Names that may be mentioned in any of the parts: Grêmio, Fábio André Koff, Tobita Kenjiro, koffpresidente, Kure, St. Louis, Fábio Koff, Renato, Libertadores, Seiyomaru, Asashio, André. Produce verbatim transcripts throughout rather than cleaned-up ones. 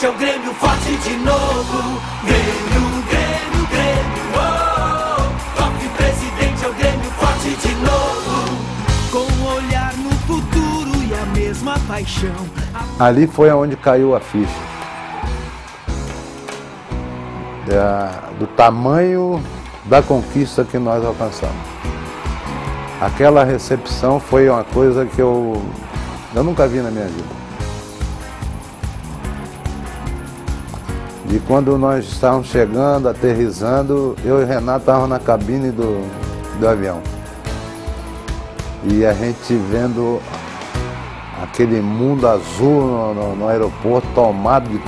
frente, é o Grêmio forte de novo. Grêmio, Grêmio, Grêmio, oh, oh. Koff presidente, é o Grêmio forte de novo. Com um olhar no futuro e a mesma paixão. Ali foi onde caiu a ficha. Da, do tamanho da conquista que nós alcançamos. Aquela recepção foi uma coisa que eu, eu nunca vi na minha vida. E quando nós estávamos chegando, aterrissando, eu e o Renato estávamos na cabine do, do avião. E a gente vendo aquele mundo azul no, no, no aeroporto, tomado de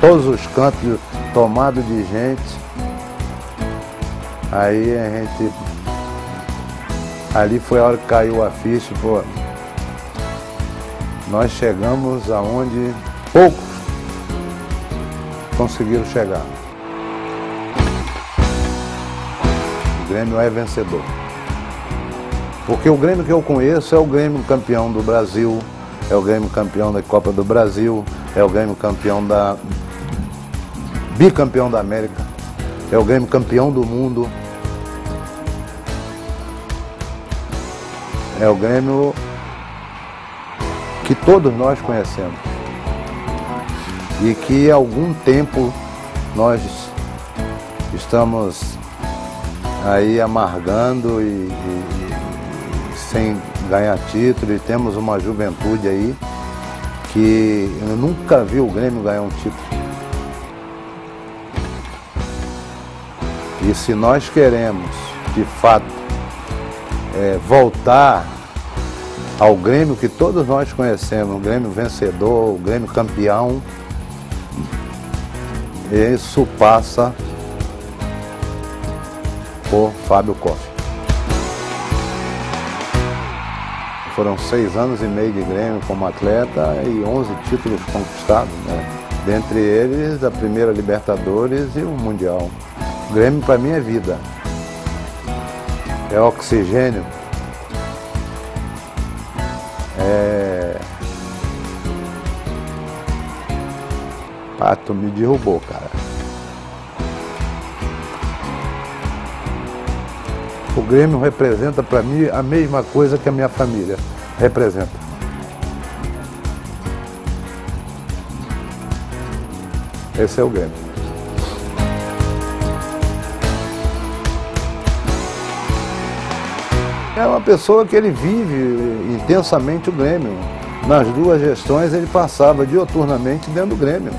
todos os cantos, tomado de gente. Aí a gente... Ali foi a hora que caiu a ficha, pô. Nós chegamos aonde poucos conseguiram chegar. O Grêmio é vencedor. Porque o Grêmio que eu conheço é o Grêmio campeão do Brasil, é o Grêmio campeão da Copa do Brasil, é o Grêmio campeão da... bicampeão da América, é o Grêmio campeão do mundo. É o Grêmio que todos nós conhecemos. E que há algum tempo nós estamos aí amargando e, e, e sem ganhar título, e temos uma juventude aí que eu nunca vi o Grêmio ganhar um título. E se nós queremos, de fato, é, voltar ao Grêmio que todos nós conhecemos, o Grêmio vencedor, o Grêmio campeão, isso passa por Fábio Koff. Foram seis anos e meio de Grêmio como atleta e onze títulos conquistados, né? Dentre eles, a primeira Libertadores e o Mundial. O Grêmio para mim é vida, é oxigênio, é... Ah, tu me derrubou, cara. O Grêmio representa para mim a mesma coisa que a minha família representa. Esse é o Grêmio. É uma pessoa que ele vive intensamente o Grêmio. Nas duas gestões ele passava dioturnamente dentro do Grêmio.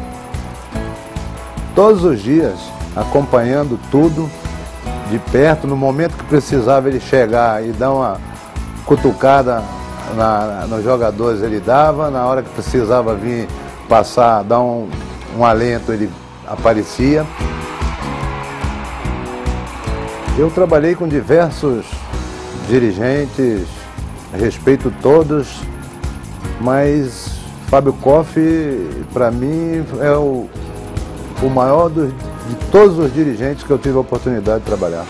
Todos os dias, acompanhando tudo de perto. No momento que precisava ele chegar e dar uma cutucada na, nos jogadores, ele dava. Na hora que precisava vir passar, dar um, um alento, ele aparecia. Eu trabalhei com diversos dirigentes, respeito todos, mas Fábio Koff, para mim, é o, o maior dos, de todos os dirigentes que eu tive a oportunidade de trabalhar.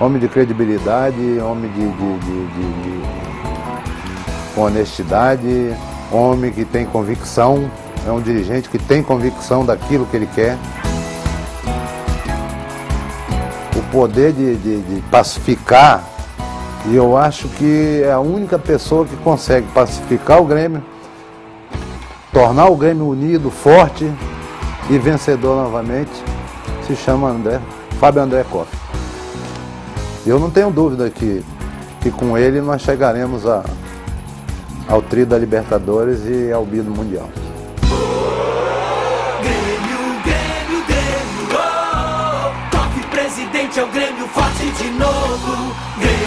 Homem de credibilidade, homem de, de, de, de, de, de honestidade, homem que tem convicção, é um dirigente que tem convicção daquilo que ele quer. Poder de, de, de pacificar, e eu acho que é a única pessoa que consegue pacificar o Grêmio, tornar o Grêmio unido, forte e vencedor novamente, se chama André, Fábio André Koff. Eu não tenho dúvida que, que com ele nós chegaremos a, ao tri da Libertadores e ao bi do Mundial. É o Grêmio forte de novo.